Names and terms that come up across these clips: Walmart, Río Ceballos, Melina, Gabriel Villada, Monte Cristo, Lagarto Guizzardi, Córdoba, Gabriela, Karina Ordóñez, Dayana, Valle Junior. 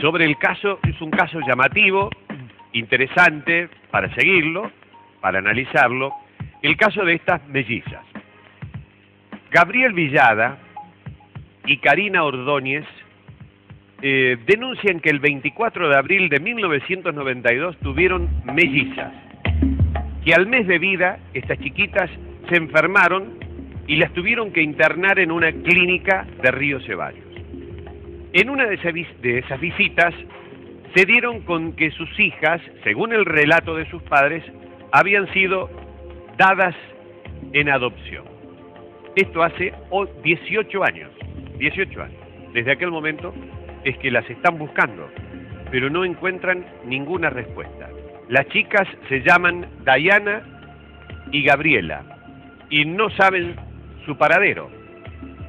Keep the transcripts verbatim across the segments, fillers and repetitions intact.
sobre el caso, es un caso llamativo, interesante para seguirlo, para analizarlo, el caso de estas mellizas. Gabriel Villada y Karina Ordóñez eh, denuncian que el veinticuatro de abril de mil novecientos noventa y dos tuvieron mellizas, que al mes de vida estas chiquitas se enfermaron y las tuvieron que internar en una clínica de Río Ceballos. En una de esas visitas se dieron con que sus hijas, según el relato de sus padres, habían sido dadas en adopción. Esto hace dieciocho años. Desde aquel momento es que las están buscando, pero no encuentran ninguna respuesta. Las chicas se llaman Dayana y Gabriela y no saben su paradero.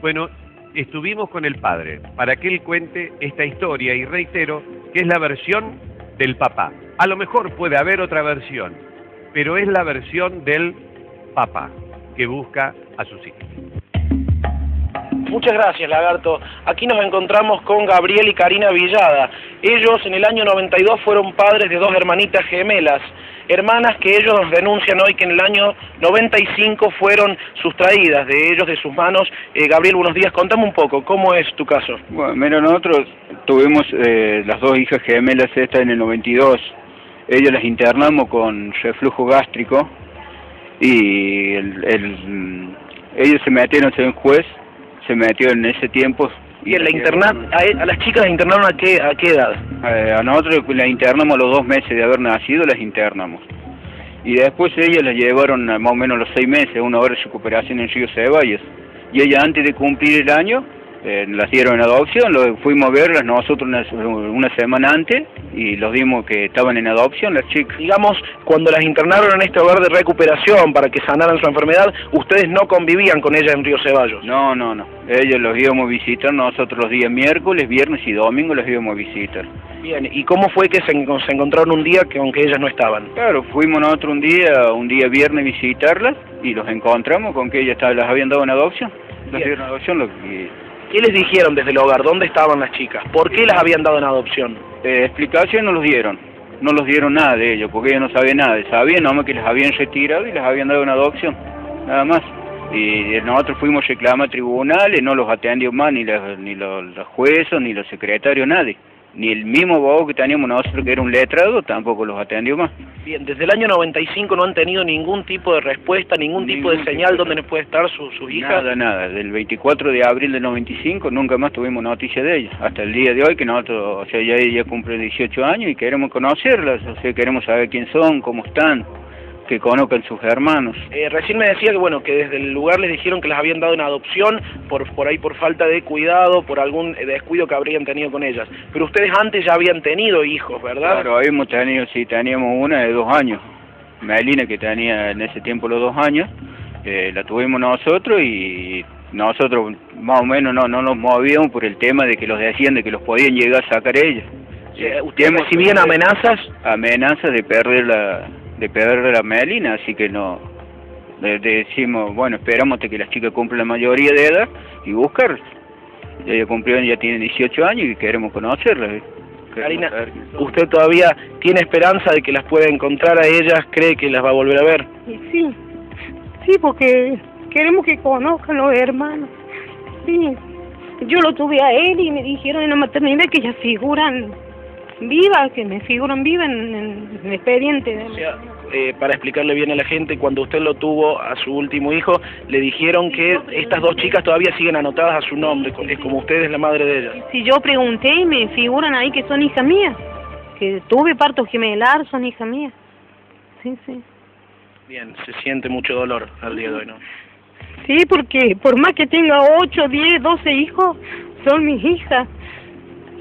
Bueno, estuvimos con el padre para que él cuente esta historia y reitero que es la versión del papá. A lo mejor puede haber otra versión, pero es la versión del papá que busca a sus hijos. Muchas gracias, Lagarto. Aquí nos encontramos con Gabriel y Karina Villada. Ellos en el año noventa y dos fueron padres de dos hermanitas gemelas, hermanas que ellos nos denuncian hoy que en el año noventa y cinco fueron sustraídas de ellos, de sus manos. Eh, Gabriel, buenos días. Contame un poco, ¿cómo es tu caso? Bueno, mira, nosotros tuvimos eh, las dos hijas gemelas estas en el noventa y dos. Ellas las internamos con reflujo gástrico y el, el, ellos se metieron en el juez. Se metió en ese tiempo. ¿Y en la interna a, a las chicas las internaron a qué, a qué edad? Eh, a nosotros las internamos a los dos meses de haber nacido, las internamos. Y después ellas las llevaron a más o menos los seis meses, una hora de recuperación en Río Ceballos. Y ellas antes de cumplir el año, eh, las dieron en adopción, lo, fuimos a verlas nosotros una, una semana antes y los dimos que estaban en adopción las chicas. Digamos, cuando las internaron en este hogar de recuperación para que sanaran su enfermedad, ustedes no convivían con ellas en Río Ceballos. No, no, no. Ellos los íbamos a visitar nosotros los días miércoles, viernes y domingo los íbamos a visitar. Bien, ¿y cómo fue que se, se encontraron un día que aunque ellas no estaban? Claro, fuimos nosotros un día, un día viernes a visitarlas y los encontramos con que ellas las habían dado en adopción. Las dieron en adopción. Lo que... ¿Qué les dijeron desde el hogar? ¿Dónde estaban las chicas? ¿Por qué las habían dado en adopción? Eh, explicación no los dieron, no los dieron nada de ellos, porque ellos no sabían nada, sabían nomás que las habían retirado y las habían dado en adopción, nada más. Y nosotros fuimos a reclamar a tribunales, no los atendió más ni, la, ni los, los jueces, ni los secretarios, nadie. Ni el mismo abogado que teníamos nosotros, que era un letrado, tampoco los atendió más. Bien, desde el año noventa y cinco no han tenido ningún tipo de respuesta, ningún, ningún tipo de señal tipo de... donde puede estar su, su hija. Nada, nada. Del veinticuatro de abril del noventa y cinco nunca más tuvimos noticia de ella. Hasta el día de hoy, que nosotros, o sea, ya ella cumple dieciocho años y queremos conocerlas, o sea, queremos saber quién son, cómo están, que conozcan sus hermanos. Eh, recién me decía que bueno, que desde el lugar les dijeron que las habían dado en adopción, por, por ahí por falta de cuidado, por algún descuido que habrían tenido con ellas. Pero ustedes antes ya habían tenido hijos, ¿verdad? Claro, habíamos tenido, sí, teníamos una de dos años. Melina, que tenía en ese tiempo los dos años, eh, la tuvimos nosotros y nosotros más o menos no, no nos movíamos por el tema de que los decían de que los podían llegar a sacar ellos. Eh, ¿Ustedes recibían amenazas? Amenazas de perder la... de perder la Melina, así que no le decimos, bueno, esperamos que las chicas cumplan la mayoría de edad y buscarlas. Ya cumplieron, ya tienen dieciocho años y queremos conocerlas. ¿Eh? Karina, ¿usted todavía tiene esperanza de que las pueda encontrar a ellas? ¿Cree que las va a volver a ver? Sí, sí, porque queremos que conozcan los hermanos. Sí. Yo lo tuve a él y me dijeron en la maternidad que ellas figuran viva, que me figuran viva en, en el expediente. De... O sea, eh, para explicarle bien a la gente, cuando usted lo tuvo a su último hijo, le dijeron que estas dos chicas todavía siguen anotadas a su nombre, es como usted es la madre de ellas. Si yo pregunté y me figuran ahí que son hijas mías, que tuve parto gemelar, son hijas mías. Sí, sí. Bien, se siente mucho dolor al día de hoy, ¿no? Sí, porque por más que tenga ocho, diez, doce hijos, son mis hijas.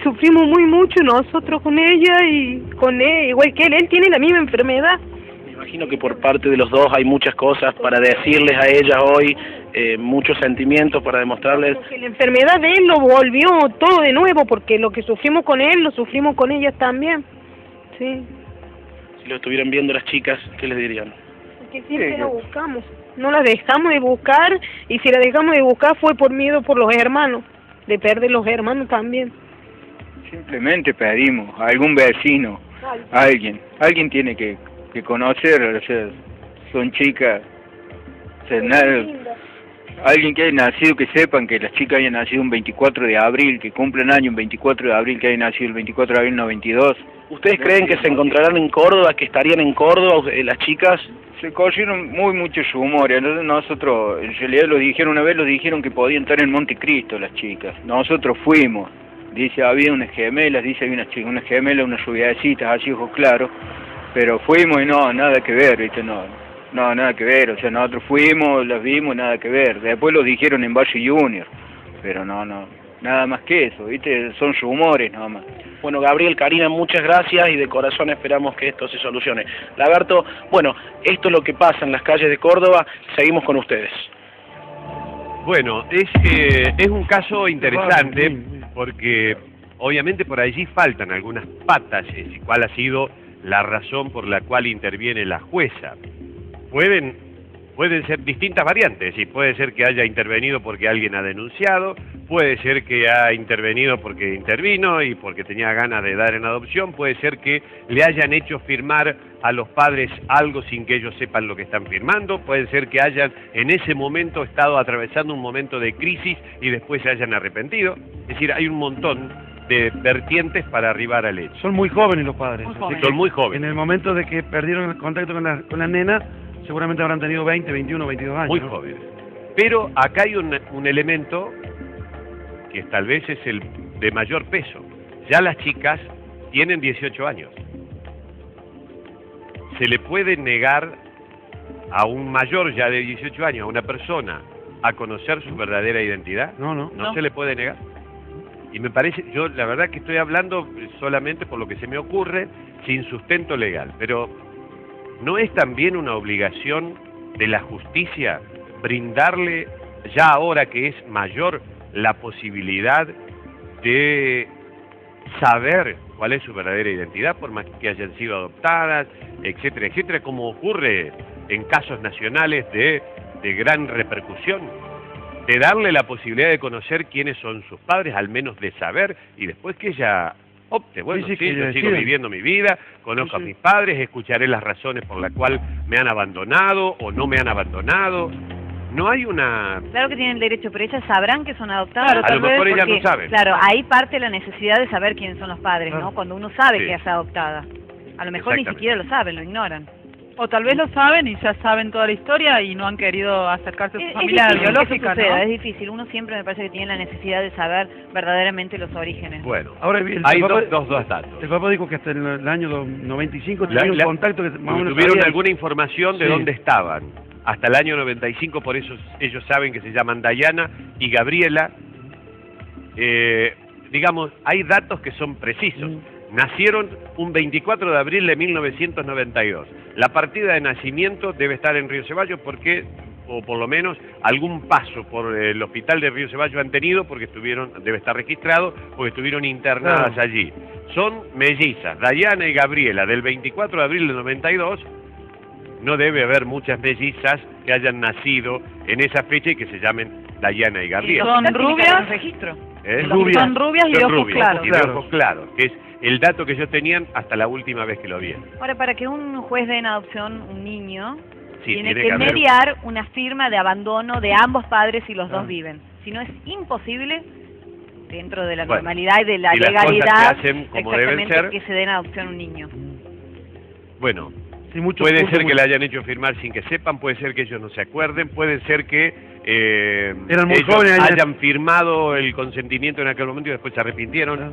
Sufrimos muy mucho nosotros con ella y con él, igual que él, él tiene la misma enfermedad. Me imagino que por parte de los dos hay muchas cosas para decirles a ella hoy, eh, muchos sentimientos para demostrarles. Porque la enfermedad de él lo volvió todo de nuevo, porque lo que sufrimos con él, lo sufrimos con ellas también. Sí. Si lo estuvieran viendo las chicas, ¿qué les dirían? Que siempre sí, la buscamos, no la dejamos de buscar, y si la dejamos de buscar fue por miedo por los hermanos, de perder los hermanos también. Simplemente pedimos a algún vecino, a alguien, alguien tiene que, que conocer, o sea, son chicas, o sea, nada, alguien que haya nacido, que sepan que las chicas hayan nacido un veinticuatro de abril, que cumplen año un veinticuatro de abril, que hayan nacido el veinticuatro de abril noventa y dos. ¿Ustedes creen que se encontrarán en Córdoba, que estarían en Córdoba eh, las chicas? Se corrieron muy mucho su humor, entonces nosotros, en realidad lo dijeron una vez, lo dijeron que podían estar en Monte Cristo las chicas, nosotros fuimos, dice había unas gemelas, dice había unas chicas, unas gemelas, unas rubiecitas, así ojos claros, pero fuimos y no, nada que ver, viste, no, no, nada que ver, o sea, nosotros fuimos, las vimos, nada que ver, después lo dijeron en Valle Junior, pero no, no, nada más que eso, viste, son sus humores nada más. Bueno, Gabriel, Karina, muchas gracias y de corazón esperamos que esto se solucione. Lagarto, bueno, esto es lo que pasa en las calles de Córdoba, seguimos con ustedes. Bueno, es, eh, es un caso interesante porque obviamente por allí faltan algunas patas, el cual ha sido la razón por la cual interviene la jueza. Pueden, pueden ser distintas variantes, y puede ser que haya intervenido porque alguien ha denunciado, puede ser que ha intervenido porque intervino y porque tenía ganas de dar en adopción, puede ser que le hayan hecho firmar a los padres algo sin que ellos sepan lo que están firmando, puede ser que hayan en ese momento estado atravesando un momento de crisis y después se hayan arrepentido. Es decir, hay un montón de vertientes para arribar al hecho. Son muy jóvenes los padres. Muy jóvenes. Son muy jóvenes. En el momento de que perdieron el contacto con la, con la nena, seguramente habrán tenido veinte, veintiuno, veintidós años. Muy ¿no? jóvenes. Pero acá hay un, un elemento que tal vez es el de mayor peso. Ya las chicas tienen dieciocho años. Se le puede negar a un mayor ya de dieciocho años, a una persona, a conocer su verdadera identidad. No, no. No, no. se le puede negar. Y me parece, yo la verdad que estoy hablando solamente por lo que se me ocurre, sin sustento legal. Pero ¿no es también una obligación de la justicia brindarle, ya ahora que es mayor, la posibilidad de saber cuál es su verdadera identidad, por más que hayan sido adoptadas, etcétera, etcétera, como ocurre en casos nacionales de, de gran repercusión, de darle la posibilidad de conocer quiénes son sus padres, al menos de saber, y después que ella opte, bueno, sí, sí, yo sigo viviendo mi vida, conozco sí, sí. a mis padres, escucharé las razones por las cuales me han abandonado o no me han abandonado. No hay una... Claro que tienen el derecho, pero ellas sabrán que son adoptadas. Claro, a lo mejor ellas no saben. Claro, ahí parte la necesidad de saber quiénes son los padres, ¿no? Cuando uno sabe sí. que es adoptada. A lo mejor ni siquiera lo saben, lo ignoran. O tal vez lo saben y ya saben toda la historia y no han querido acercarse a su familia biológica, ¿no? Es difícil, uno siempre me parece que tiene la necesidad de saber verdaderamente los orígenes. Bueno, ahora bien, hay papá, dos, dos, dos datos. El papá dijo que hasta el año noventa y cinco tuvieron contacto... Que más o menos tuvieron sabían. alguna información de sí. dónde estaban. Hasta el año noventa y cinco, por eso ellos saben que se llaman Dayana y Gabriela. Eh, digamos, hay datos que son precisos. Nacieron un veinticuatro de abril de mil novecientos noventa y dos. La partida de nacimiento debe estar en Río Ceballos porque, o por lo menos, algún paso por el hospital de Río Ceballos han tenido porque estuvieron, debe estar registrado, porque estuvieron internadas no. allí. Son mellizas, Dayana y Gabriela, del veinticuatro de abril de noventa y dos. No debe haber muchas mellizas que hayan nacido en esa fecha y que se llamen Dayana y Gabriela. ¿Son rubias? ¿Eh? Rubias. Son rubias y de ojos claros. Y de ojos claros, que es el dato que ellos tenían hasta la última vez que lo vieron. Ahora, para que un juez dé en adopción un niño, sí, tiene, tiene que, que mediar una firma de abandono de ambos padres si los ah. dos viven. Si no, es imposible, dentro de la bueno, normalidad y de la y legalidad, hacen como deben ser, que se den adopción un niño. Bueno... Sí, mucho, puede mucho, ser mucho. que la hayan hecho firmar sin que sepan, puede ser que ellos no se acuerden, puede ser que eh, Eran ellos jóvenes, hayan firmado el consentimiento en aquel momento y después se arrepintieron. Ah.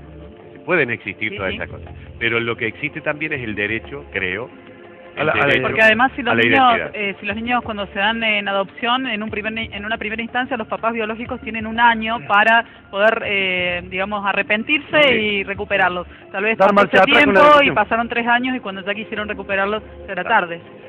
Pueden existir sí, todas sí. esas cosas. Pero lo que existe también es el derecho, creo. El a la, derecho porque además si los, niños, eh, si los niños cuando se dan en adopción, en, un primer, en una primera instancia los papás biológicos tienen un año para poder, eh, digamos, arrepentirse sí. y recuperarlos. Tal vez pasó ese tiempo y pasaron tres años y cuando ya quisieron recuperarlos era tarde.